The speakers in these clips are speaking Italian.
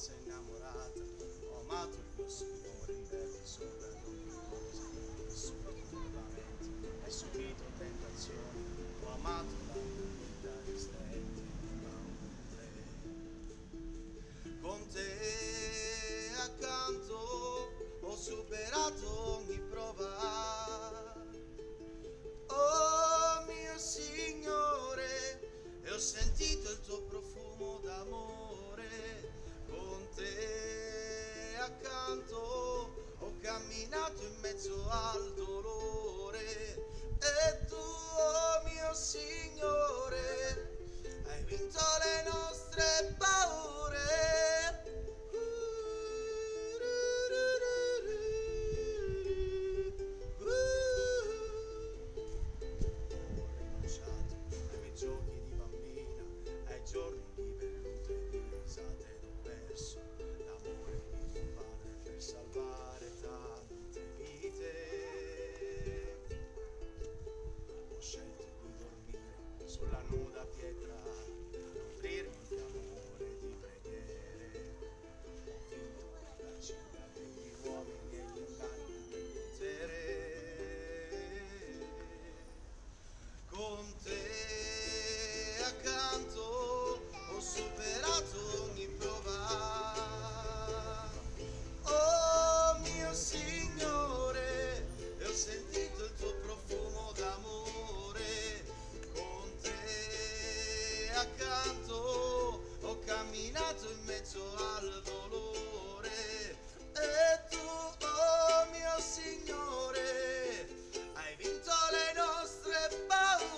ragazza innamorata, ho amato il mio signore in verdi sopra ogni cosa, ho subito lamenti, ho subito tentazioni, ho amato la vita distenti, ma con te accanto ho superato ogni prova. Oh mio Signore, e ho sentito il tuo profumo d'amore, con te accanto ho camminato in mezzo al dolore, e tu, oh mio Signore, hai vinto le nostre paure. Giorni di vedute e di risate ed ho perso l'amore di tuo padre per salvare tante vite. Ho scelto di dormire sulla nuda pietra, nutrirmi d'amore e di preghiere. Ho vinto la città degli uomini e gli inganni del potere. Con te accanto ho superato ogni prova. Oh mio Signore, e ho sentito il tuo profumo d'amore, con te accanto ho camminato in mezzo al dolore, e tu, oh mio Signore, hai vinto le nostre paure.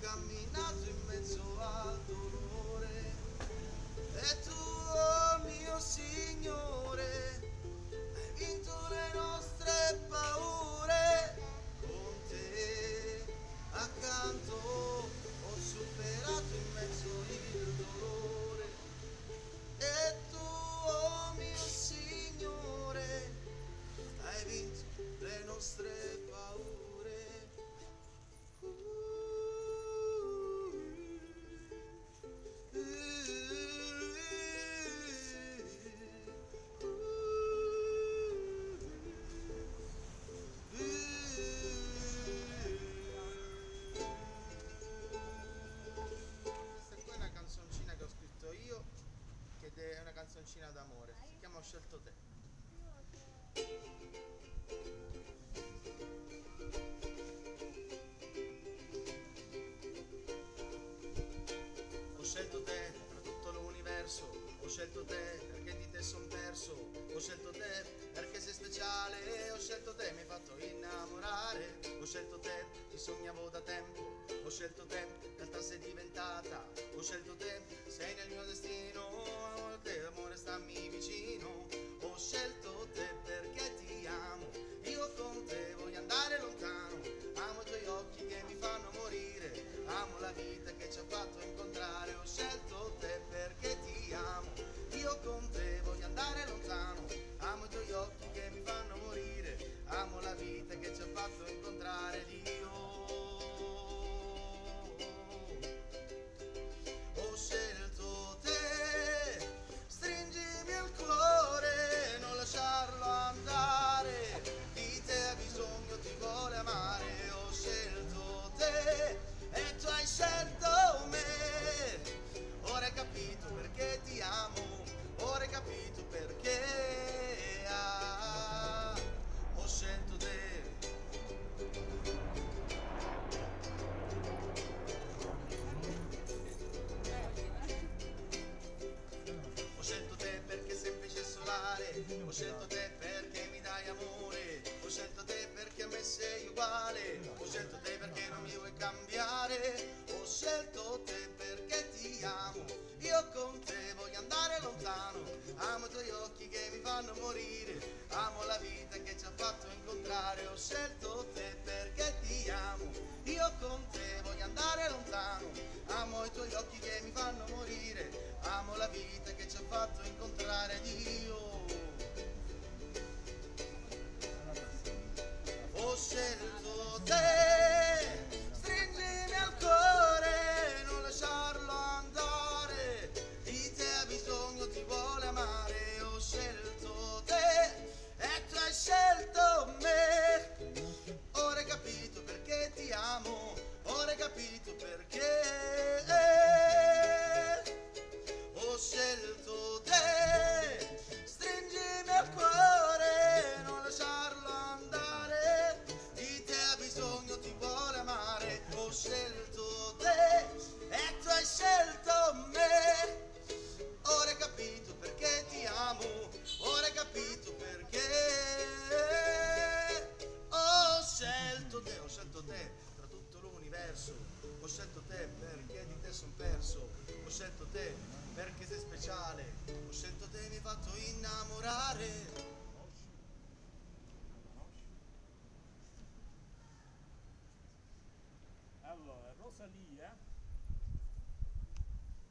Camminato in mezzo al dolore, e tu, oh mio Signore, hai vinto le nostre paure. Con te accanto ho superato in mezzo il dolore, e tu, oh mio Signore, hai vinto le nostre paure. Io, che è una canzoncina d'amore, si chiama Ho scelto te. Ho scelto te tra tutto l'universo, ho scelto te perché di te son perso, ho scelto te perché sei speciale, ho scelto te, mi hai fatto innamorare, ho scelto te, ti sognavo da tempo, ho scelto te, realtà sei diventata, ho scelto te, sei nel mio destino, te amore stammi vicino, ho scelto te perché ti amo, io con te voglio andare lontano, amo i tuoi occhi che mi fanno morire, amo la vita che ci ha fatto incontrare, ho scelto te perché ti amo, io con te voglio andare lontano, amo i tuoi occhi che mi fanno morire, amo la vita che ci ha fatto incontrare Dio. Ho scelto te, stringimi al cuore, non lasciarlo andare, di te ha bisogno, ti vuole amare. Ho scelto te e tu hai scelto me, ora hai capito perché ti amo, ora hai capito perché ho scelto te. Ho scelto te perché mi dai amore, ho scelto te perché a me sei uguale, ho scelto te perché non mi vuoi cambiare, ho scelto te perché ti amo, io con te voglio andare lontano, amo i tuoi occhi che mi fanno morire, amo la vita che ci ha fatto incontrare, ho scelto te perché ti amo, io con te voglio andare lontano, amo i tuoi occhi che mi fanno morire, amo la vita che ci ha fatto incontrare Dio. Ho scelto te, stringimi al cuore, non lasciarlo andare, di te ha bisogno, ti vuole amare. Ho scelto te e tu hai scelto me, ora hai capito perché ti amo, ora hai capito perché. Ho scelto te, stringimi al cuore, non lasciarlo andare, di te ha bisogno, ti vuole amare. Ho scelto te e tu hai scelto me, ora hai capito perché ti amo, ora hai capito perché. Ho scelto te tra tutto l'universo, ho scelto te perché di te son perso, ho scelto te perché sei speciale, ho scelto te e mi hai fatto innamorare. Allora, Rosalia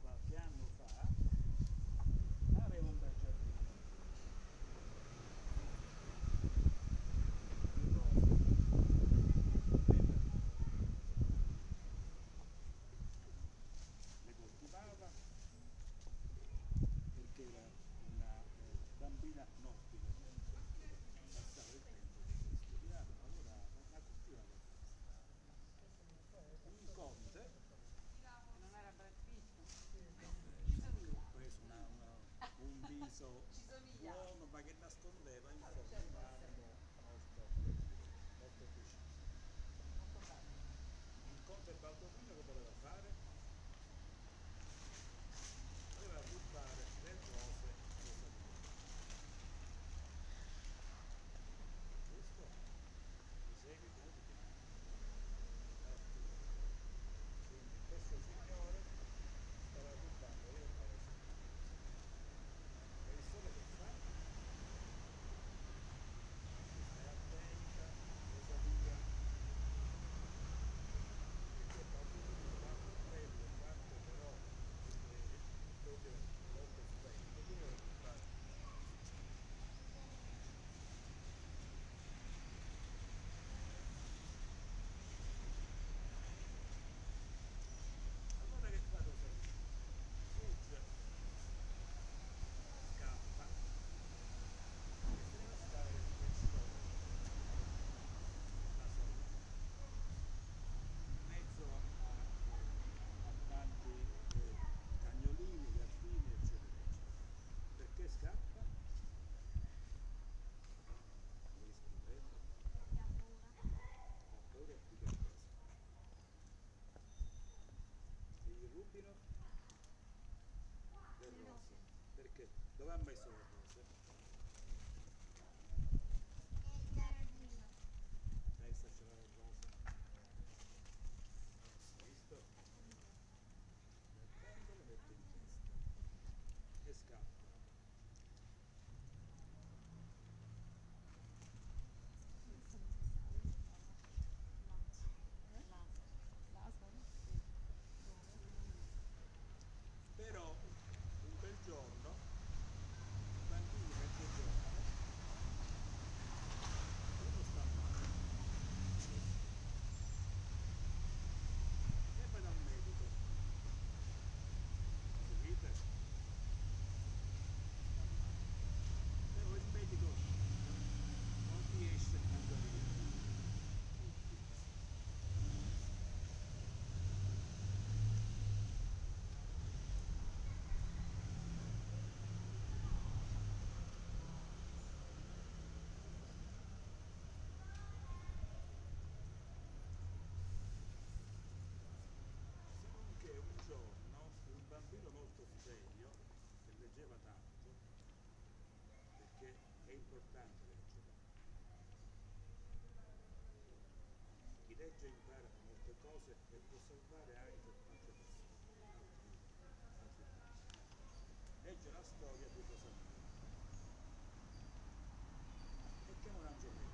qualche anno fa aveva un bel giardino, le coltivava perché era una bambina nobile, passava il tempo che studiava, lavorava, ma coltivava. Un conte non era brattissimo, ho preso un viso buono ma che nascondeva in fondo molto preciso. Il conte Baldovino che voleva fare? Voleva buttare le rose e le questo mi seguito. Quindi questo signore stava buttando le rose e il sole che fa? Stai attenta, cosa dica? Perché qualcuno quanto bello, quanto però proprio molto spento, dove lo buttare? Le rose, perché? Dove ha messo le rose? Nel giardino. Pensa c'era le rose. Hai visto? Nel tanto le metto in testa e scappa. Però un bel giorno, un bambino mezzo giorno, uno sta male e va dal medico. Seguite? Però il medico non riesce a guarire tutti. Un bambino molto serio che leggeva tanto, perché è importante leggere. Chi legge impara molte cose e può salvare anche tante persone. Legge la storia di Rosalia. E c'è un angioletto.